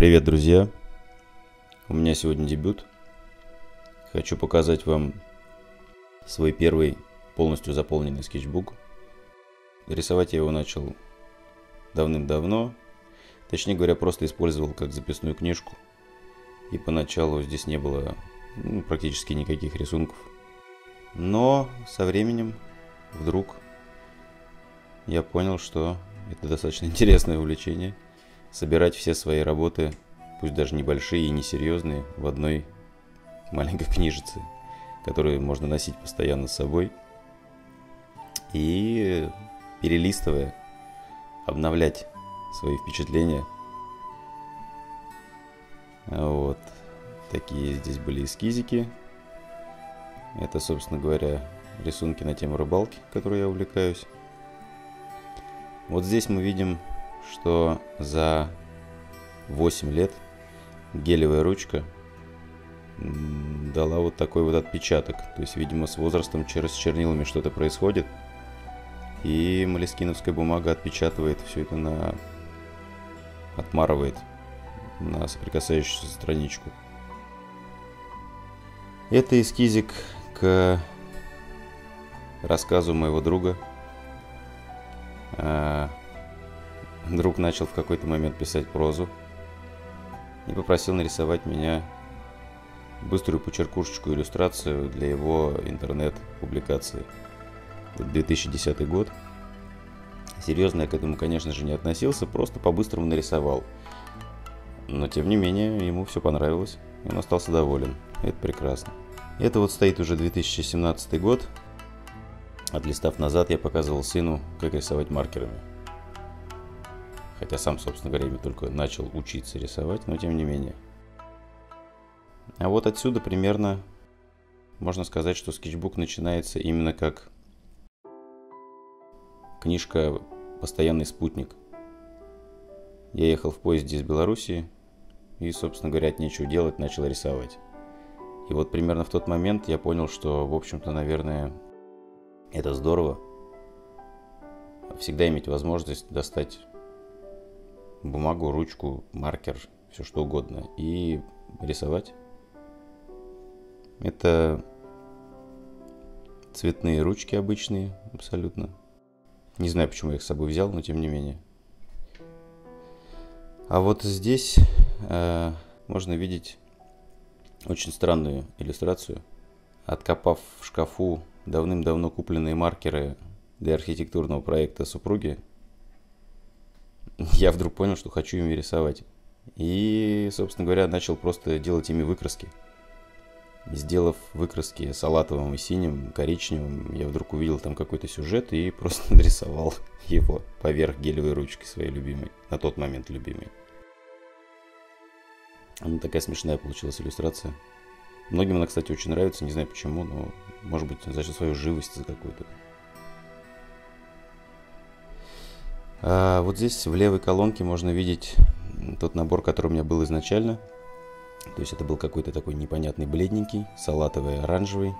Привет, друзья! У меня сегодня дебют. Хочу показать вам свой первый полностью заполненный скетчбук. Рисовать я его начал давным-давно. Точнее говоря, просто использовал как записную книжку. И поначалу здесь не было практически никаких рисунков. Но со временем вдруг я понял, что это достаточно интересное увлечение. Собирать все свои работы, пусть даже небольшие и несерьезные, в одной маленькой книжице, которую можно носить постоянно с собой. И перелистывая, обновлять свои впечатления. Вот. Такие здесь были эскизики. Это, собственно говоря, рисунки на тему рыбалки, которой я увлекаюсь. Вот здесь мы видим, что за 8 лет гелевая ручка дала вот такой вот отпечаток. То есть, видимо, с возрастом с чернилами что-то происходит. И молескиновская бумага отпечатывает все это отмарывает на соприкасающуюся страничку. Это эскизик к рассказу моего друга. Друг начал в какой-то момент писать прозу и попросил нарисовать меня быструю почеркушечку иллюстрацию для его интернет-публикации. Это 2010 год. Серьезно я к этому, конечно же, не относился, просто по-быстрому нарисовал. Но, тем не менее, ему все понравилось, и он остался доволен. Это прекрасно. Это вот стоит уже 2017 год. Отлистав назад, я показывал сыну, как рисовать маркерами. Хотя сам, собственно говоря, только начал учиться рисовать, но тем не менее. А вот отсюда примерно можно сказать, что скетчбук начинается именно как книжка «Постоянный спутник». Я ехал в поезде из Белоруссии и, собственно говоря, от нечего делать начал рисовать. И вот примерно в тот момент я понял, что, в общем-то, наверное, это здорово. Всегда иметь возможность достать бумагу, ручку, маркер, все что угодно, и рисовать. Это цветные ручки обычные, абсолютно. Не знаю, почему я их с собой взял, но тем не менее. А вот здесь можно видеть очень странную иллюстрацию. Откопав в шкафу давным-давно купленные маркеры для архитектурного проекта супруги, я вдруг понял, что хочу ими рисовать. И, собственно говоря, начал просто делать ими выкраски. Сделав выкраски салатовым и синим, коричневым, я вдруг увидел там какой-то сюжет и просто нарисовал его поверх гелевой ручки своей любимой. На тот момент любимой. Она такая смешная получилась иллюстрация. Многим она, кстати, очень нравится, не знаю почему, но, может быть, за счет своей живости какой-то. А вот здесь в левой колонке можно видеть тот набор, который у меня был изначально. То есть это был какой-то такой непонятный бледненький, салатовый, оранжевый,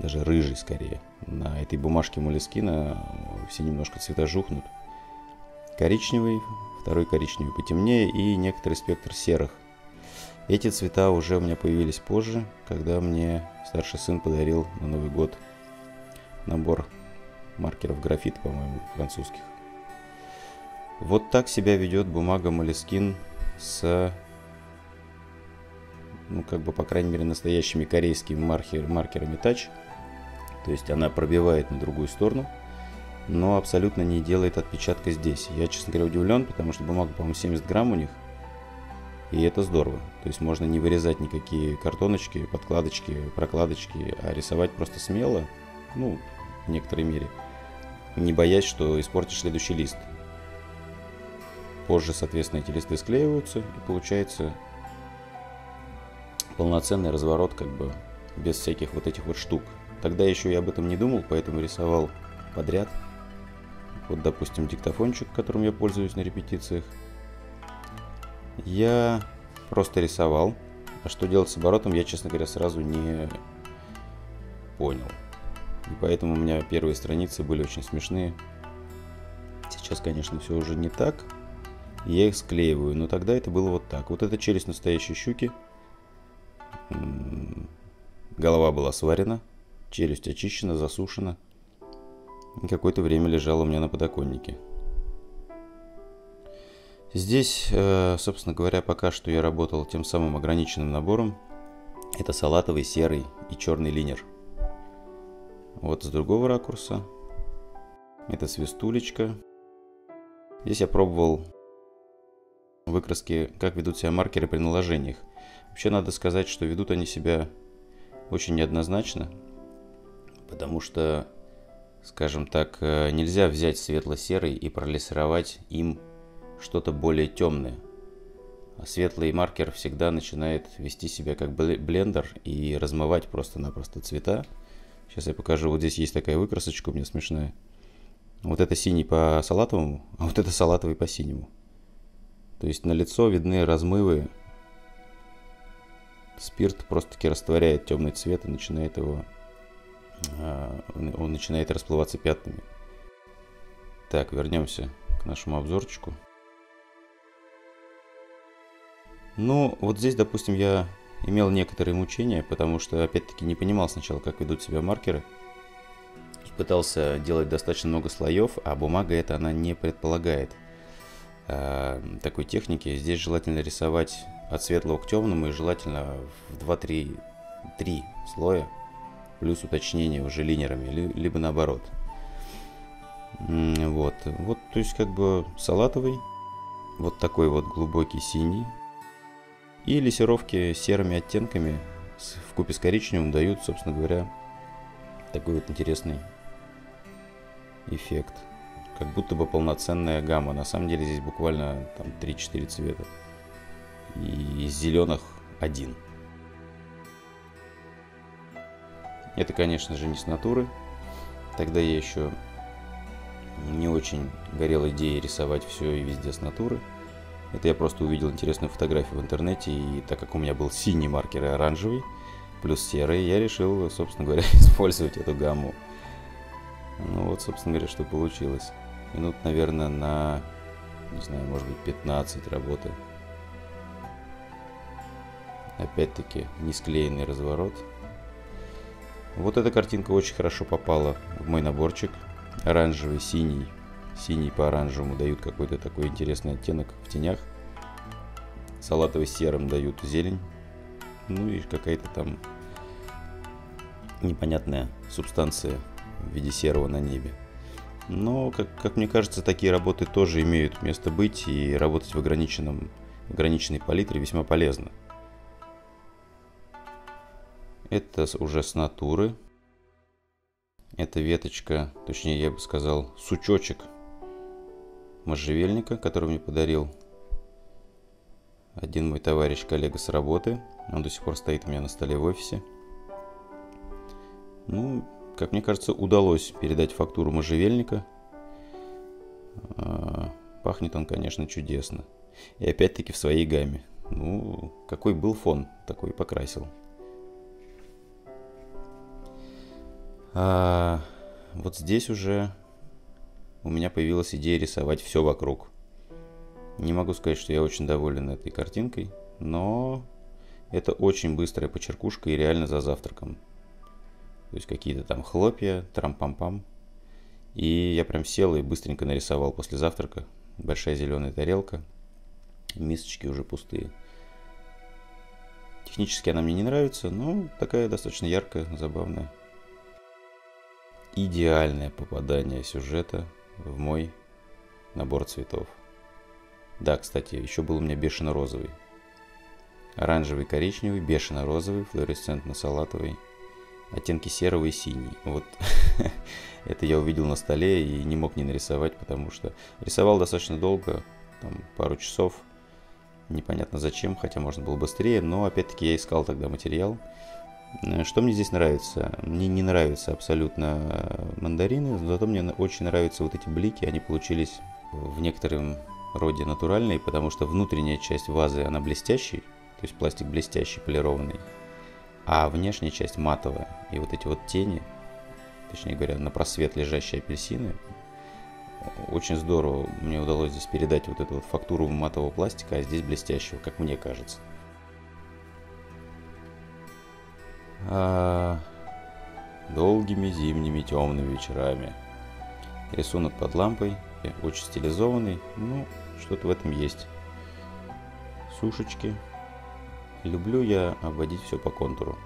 даже рыжий скорее. На этой бумажке Молескина все немножко цвета жухнут. Коричневый, второй коричневый потемнее и некоторый спектр серых. Эти цвета уже у меня появились позже, когда мне старший сын подарил на Новый год набор маркеров графит, по-моему, французских. Вот так себя ведет бумага Moleskine с, по крайней мере, настоящими корейскими маркерами Touch. То есть она пробивает на другую сторону, но абсолютно не делает отпечатка здесь. Я, честно говоря, удивлен, потому что бумага, по-моему, 70 грамм у них. И это здорово. То есть можно не вырезать никакие картоночки, подкладочки, прокладочки, а рисовать просто смело, в некоторой мере, не боясь, что испортишь следующий лист. Позже, соответственно, эти листы склеиваются, и получается полноценный разворот, без всяких вот этих вот штук. Тогда еще я об этом не думал, поэтому рисовал подряд. Вот, допустим, диктофончик, которым я пользуюсь на репетициях. Я просто рисовал, а что делать с оборотом, я, честно говоря, сразу не понял. И поэтому у меня первые страницы были очень смешные. Сейчас, конечно, все уже не так. я их склеиваю. Но тогда это было вот так. Вот это челюсть настоящей щуки. Голова была сварена, челюсть очищена, засушена. И какое-то время лежала у меня на подоконнике. Здесь, собственно говоря, пока что я работал тем самым ограниченным набором. Это салатовый, серый и черный линер. Вот с другого ракурса. Это свистулечка. Здесь я пробовал выкраски, как ведут себя маркеры при наложениях. Вообще надо сказать, что ведут они себя очень неоднозначно, потому что, скажем так, нельзя взять светло-серый и пролессировать им что-то более темное. Светлый маркер всегда начинает вести себя как блендер и размывать просто-напросто цвета. Сейчас я покажу, вот здесь есть такая выкрасочка у меня смешная. Вот это синий по салатовому, а вот это салатовый по синему. То есть на лицо видны размывы. Спирт просто-таки растворяет темный цвет и начинает его... Он начинает расплываться пятнами. Так, вернемся к нашему обзорчику. Ну, вот здесь, допустим, я имел некоторые мучения, потому что, опять-таки, не понимал сначала, как ведут себя маркеры. Пытался делать достаточно много слоев, а бумага это она не предполагает такой техники. Здесь желательно рисовать от светлого к темному и желательно в 2-3 слоя, плюс уточнение уже линерами, либо наоборот. Вот, то есть как бы салатовый, вот такой вот глубокий синий. И лессировки серыми оттенками вкупе с коричневым дают, собственно говоря, такой вот интересный эффект. Как будто бы полноценная гамма. На самом деле здесь буквально 3-4 цвета. И из зеленых один. Это, конечно же, не с натуры. Тогда я еще не очень горел идеей рисовать все и везде с натуры. Это я просто увидел интересную фотографию в интернете. И так как у меня был синий маркер и оранжевый, плюс серый, я решил, собственно говоря, использовать эту гамму. Ну вот, собственно говоря, что получилось. Минут, наверное, на, не знаю, может быть, 15 работы. Опять-таки, не склеенный разворот. Вот эта картинка очень хорошо попала в мой наборчик. Оранжевый, синий. Синий по оранжевому дают какой-то такой интересный оттенок в тенях. Салатовый серым дают зелень. Ну и какая-то там непонятная субстанция в виде серого на небе. Но, как мне кажется, такие работы тоже имеют место быть, и работать в ограниченной палитре весьма полезно. Это уже с натуры. Это веточка, точнее я бы сказал, сучочек можжевельника, который мне подарил один мой товарищ, коллега с работы. Он до сих пор стоит у меня на столе в офисе. Ну, как мне кажется, удалось передать фактуру можжевельника. Пахнет он, конечно, чудесно. И опять-таки в своей гамме. Ну, какой был фон, такой покрасил. Вот здесь уже у меня появилась идея рисовать все вокруг. Не могу сказать, что я очень доволен этой картинкой, но это очень быстрая почеркушка и реально за завтраком. То есть какие-то там хлопья, трам-пам-пам. И я прям сел и быстренько нарисовал после завтрака. Большая зеленая тарелка, мисочки уже пустые. Технически она мне не нравится, но такая достаточно яркая, забавная. Идеальное попадание сюжета в мой набор цветов. Да, кстати, еще был у меня бешено-розовый. Оранжевый, коричневый, бешено-розовый, флуоресцентно-салатовый. Оттенки серого и синий. Вот это я увидел на столе и не мог не нарисовать, потому что рисовал достаточно долго, там, пару часов. Непонятно зачем, хотя можно было быстрее, но опять-таки я искал тогда материал. Что мне здесь нравится? Мне не нравятся абсолютно мандарины, зато мне очень нравятся вот эти блики. Они получились в некотором роде натуральные, потому что внутренняя часть вазы, она блестящий, то есть пластик блестящий, полированный, а внешняя часть матовая. И вот эти вот тени, точнее говоря, на просвет лежащие апельсины, Очень здорово мне удалось здесь передать вот эту вот фактуру матового пластика, а здесь блестящего, как мне кажется. Долгими зимними темными вечерами. Рисунок под лампой, очень стилизованный, но что-то в этом есть. Сушечки. Люблю я обводить все по контуру.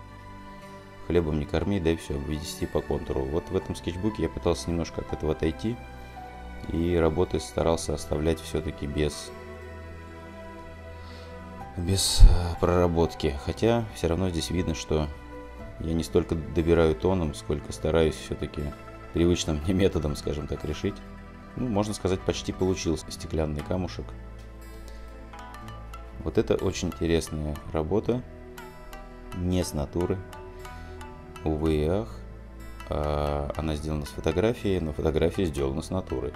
Хлебом не корми, дай все обвести по контуру. Вот в этом скетчбуке я пытался немножко от этого отойти. И работы старался оставлять все-таки без проработки. Хотя все равно здесь видно, что я не столько добираю тоном, сколько стараюсь все-таки привычным мне методом, скажем так, решить. Ну, можно сказать, почти получился стеклянный камушек. Вот это очень интересная работа. Не с натуры. Увы и ах. Она сделана с фотографии, но фотография сделана с натуры.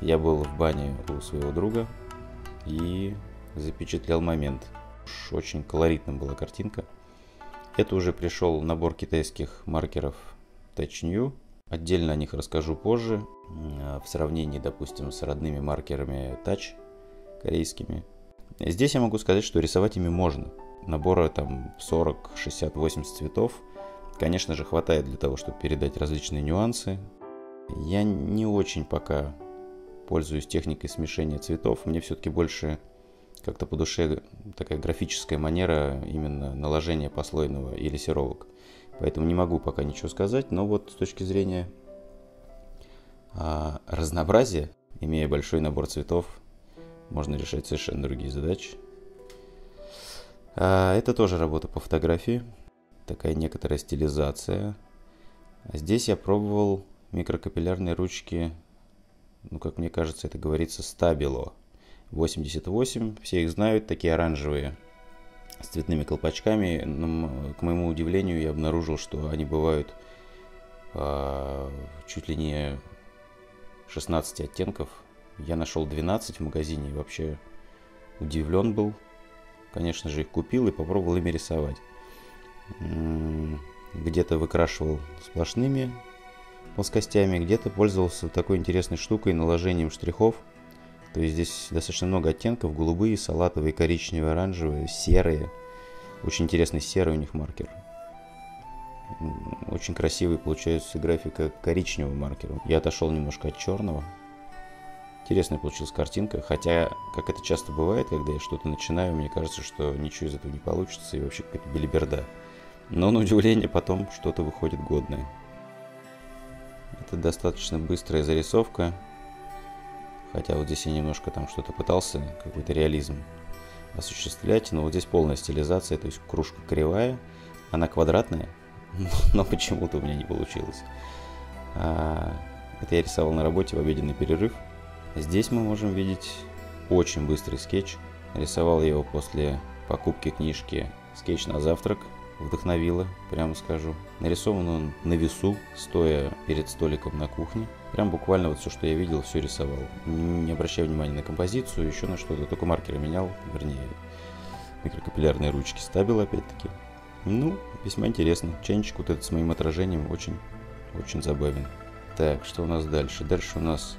Я был в бане у своего друга и запечатлел момент. Очень колоритным была картинка. Это уже пришел набор китайских маркеров Touch New. Отдельно о них расскажу позже. В сравнении, допустим, с родными маркерами Touch корейскими. Здесь я могу сказать, что рисовать ими можно. Набора там 40, 60, 80 цветов. Конечно же, хватает для того, чтобы передать различные нюансы. Я не очень пока пользуюсь техникой смешения цветов. Мне все-таки больше как-то по душе такая графическая манера именно наложения послойного и лессировок. Поэтому не могу пока ничего сказать. Но вот с точки зрения разнообразия, имея большой набор цветов, можно решать совершенно другие задачи. Это тоже работа по фотографии. Такая некоторая стилизация. Здесь я пробовал микрокапиллярные ручки, ну, как мне кажется, это говорится, Stabilo 88. Все их знают, такие оранжевые, с цветными колпачками. Но, к моему удивлению, я обнаружил, что они бывают чуть ли не 16 оттенков. Я нашел 12 в магазине и вообще удивлен был. Конечно же, их купил и попробовал ими рисовать. Где-то выкрашивал сплошными плоскостями, где-то пользовался такой интересной штукой, наложением штрихов. То есть здесь достаточно много оттенков: голубые, салатовые, коричневые, оранжевые, серые. Очень интересный серый у них маркер. Очень красивые получаются графика коричневым маркером. Я отошел немножко от черного. Интересная получилась картинка, хотя, как это часто бывает, когда я что-то начинаю, мне кажется, что ничего из этого не получится и вообще какая-то белиберда. Но на удивление потом что-то выходит годное. Это достаточно быстрая зарисовка. Хотя вот здесь я немножко там что-то пытался, какой-то реализм осуществлять. Но вот здесь полная стилизация, то есть кружка кривая, она квадратная, но почему-то у меня не получилось. Это я рисовал на работе в обеденный перерыв. Здесь мы можем видеть очень быстрый скетч. Рисовал я его после покупки книжки «Скетч на завтрак». Вдохновило, прямо скажу. Нарисован он на весу, стоя перед столиком на кухне. Прям буквально вот все, что я видел, все рисовал. Не обращая внимания на композицию, еще на что-то. Только маркеры менял, вернее, микрокапиллярные ручки Stabilo опять-таки. Ну, весьма интересно. Чайничек вот этот с моим отражением очень забавен. Так, что у нас дальше? Дальше у нас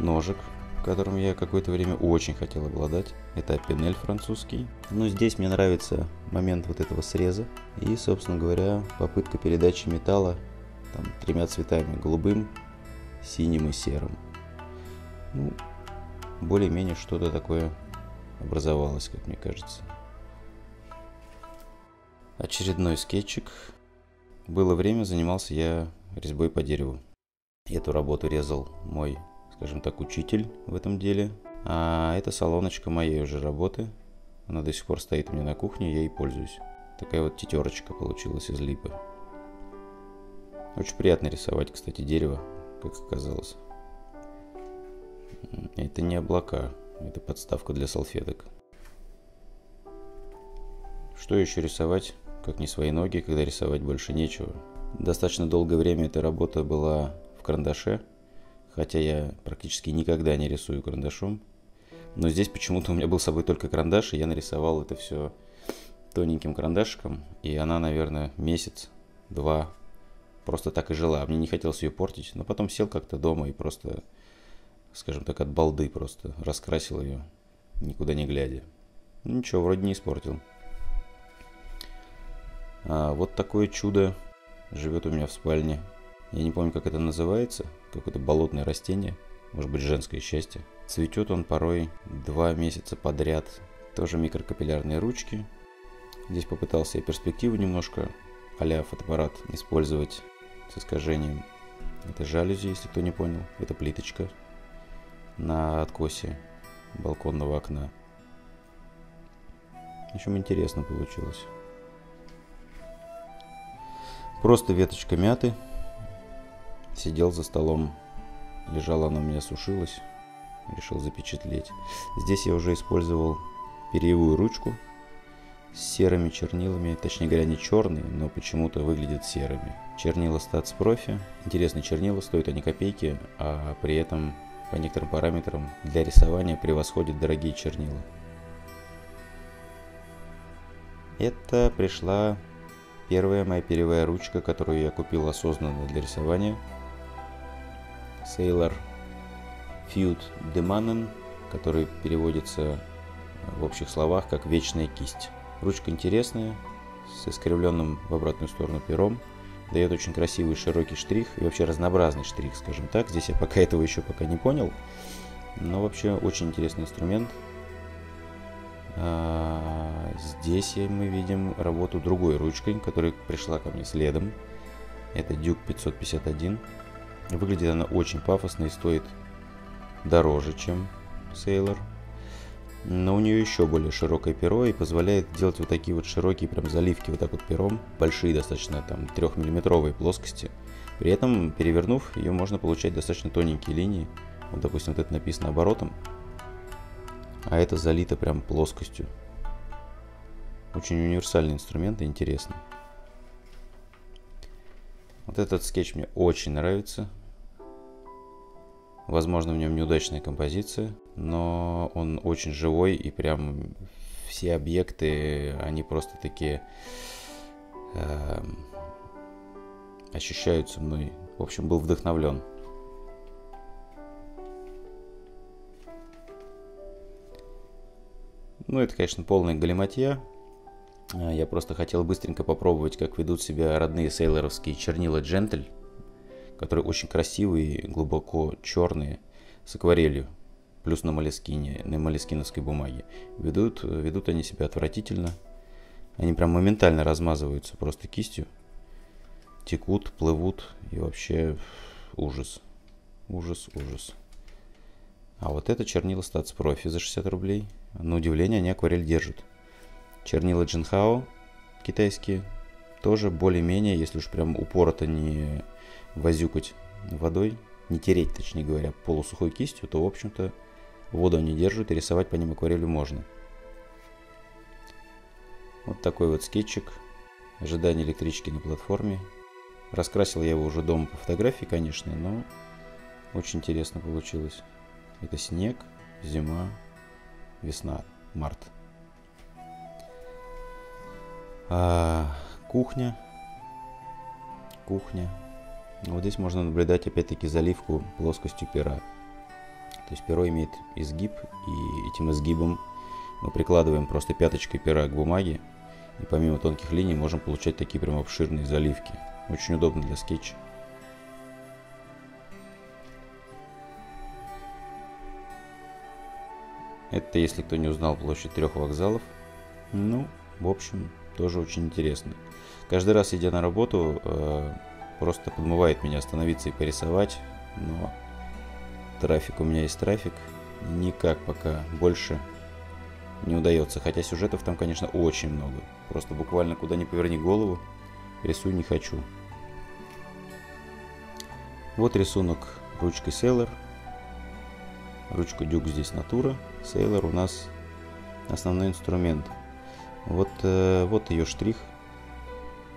ножик, которым я какое-то время очень хотел обладать. Это Pentel французский. Но здесь мне нравится момент вот этого среза. И, собственно говоря, попытка передачи металла там, тремя цветами. Голубым, синим и серым. Ну, более-менее что-то такое образовалось, как мне кажется. Очередной скетчик. Было время, занимался я резьбой по дереву. Эту работу резал мой, скажем так, учитель в этом деле. А это салоночка моей уже работы. Она до сих пор стоит у меня на кухне, я ей пользуюсь. Такая вот тетерочка получилась из липы. Очень приятно рисовать, кстати, дерево, как оказалось. Это не облака, это подставка для салфеток. Что еще рисовать, как не свои ноги, когда рисовать больше нечего. Достаточно долгое время эта работа была в карандаше. Хотя я практически никогда не рисую карандашом. Но здесь почему-то у меня был с собой только карандаш, и я нарисовал это все тоненьким карандашиком. И она, наверное, месяц-два просто так и жила. Мне не хотелось ее портить, но потом сел как-то дома и просто скажем так, от балды просто. Раскрасил ее, никуда не глядя. Ничего, вроде не испортил. А вот такое чудо живет у меня в спальне. Я не помню, как это называется. Какое-то болотное растение. Может быть, женское счастье. Цветет он порой 2 месяца подряд. Тоже микрокапиллярные ручки. Здесь попытался я перспективу немножко а-ля фотоаппарат использовать с искажением. Это жалюзи, если кто не понял. Это плиточка на откосе балконного окна. В общем, интересно получилось. Просто веточка мяты. Сидел за столом. Лежала она у меня, сушилась. Решил запечатлеть. Здесь я уже использовал перьевую ручку с серыми чернилами. Точнее говоря, не черные, но почему-то выглядят серыми. Чернила Stats Profi. Интересные чернила, стоят они копейки, а при этом по некоторым параметрам для рисования превосходят дорогие чернила. Это пришла первая моя перьевая ручка, которую я купил осознанно для рисования. Sailor Fude de Mannen, который переводится в общих словах как «вечная кисть». Ручка интересная, с искривленным в обратную сторону пером. Дает очень красивый широкий штрих и вообще разнообразный штрих, скажем так. Здесь я пока этого еще пока не понял. Но вообще очень интересный инструмент. Здесь мы видим работу другой ручкой, которая пришла ко мне следом. Это Duke 551. Выглядит она очень пафосно и стоит дороже, чем Sailor. Но у нее еще более широкое перо и позволяет делать вот такие вот широкие прям заливки вот так вот пером. Большие достаточно, там 3-миллиметровые плоскости. При этом, перевернув, ее можно получать достаточно тоненькие линии. Вот, допустим, вот это написано оборотом, а это залито прям плоскостью. Очень универсальный инструмент и интересный. Вот этот скетч мне очень нравится. Возможно, в нем неудачная композиция, но он очень живой и прям все объекты, они просто такие ощущаются мной. В общем, был вдохновлен. Ну, это, конечно, полная галиматья. Я просто хотел быстренько попробовать, как ведут себя родные сейлоровские чернила Джентель, которые очень красивые, глубоко черные, с акварелью, плюс на молескине, на молескиновской бумаге. Ведут они себя отвратительно. Они прям моментально размазываются просто кистью, текут, плывут, и вообще ужас. Ужас, ужас. А вот это чернила Stats Profi за 60 рублей. На удивление, они акварель держат. Чернила Jinghao китайские тоже более-менее, если уж прям упорото не возюкать водой, не тереть, точнее говоря, полусухой кистью, то, в общем-то, воду они держат и рисовать по ним акварелью можно. Вот такой вот скетчик. Ожидание электрички на платформе. Раскрасил я его уже дома по фотографии, конечно, но очень интересно получилось. Это снег, зима, весна, март. Кухня. Кухня. Вот здесь можно наблюдать опять-таки заливку плоскостью пера. То есть перо имеет изгиб, и этим изгибом мы прикладываем просто пяточкой пера к бумаге. И помимо тонких линий можем получать такие прям обширные заливки. Очень удобно для скетча. Это, если кто не узнал, площадь 3 вокзалов. Ну, в общем, тоже очень интересно. Каждый раз, идя на работу, просто подмывает меня остановиться и порисовать. Но трафик у меня есть трафик. Никак пока больше не удается. Хотя сюжетов там, конечно, очень много. Просто буквально куда ни поверни голову, рисую не хочу. Вот рисунок ручкой Sailor. Ручка Duke здесь натура. Sailor у нас основной инструмент. Вот ее штрих.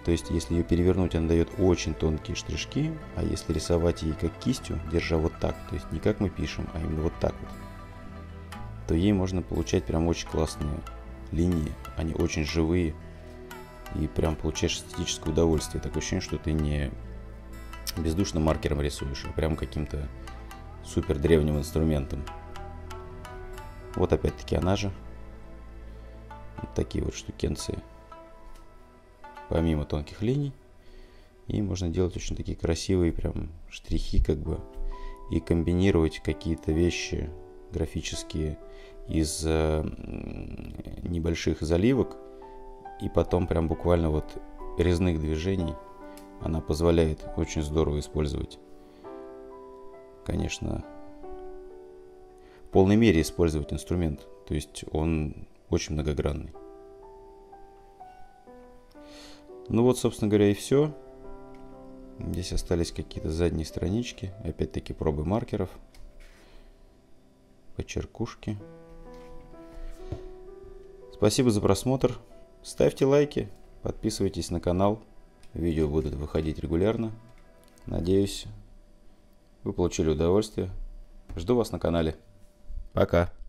То есть, если ее перевернуть, она дает очень тонкие штришки. А если рисовать ей как кистью, держа вот так, то есть не как мы пишем, а именно вот так вот, то ей можно получать прям очень классные линии. Они очень живые. И прям получаешь эстетическое удовольствие. Такое ощущение, что ты не бездушным маркером рисуешь, а прям каким-то супер древним инструментом. Вот опять-таки она же. Вот такие вот штукенции. Помимо тонких линий. И можно делать очень такие красивые прям штрихи, как бы. И комбинировать какие-то вещи графические из небольших заливок. И потом прям буквально вот резных движений. Она позволяет очень здорово использовать. Конечно, в полной мере использовать инструмент. То есть он очень многогранный. Ну вот, собственно говоря, и все. Здесь остались какие-то задние странички. Опять-таки пробы маркеров. Подчеркушки. Спасибо за просмотр. Ставьте лайки. Подписывайтесь на канал. Видео будут выходить регулярно. Надеюсь, вы получили удовольствие. Жду вас на канале. Пока.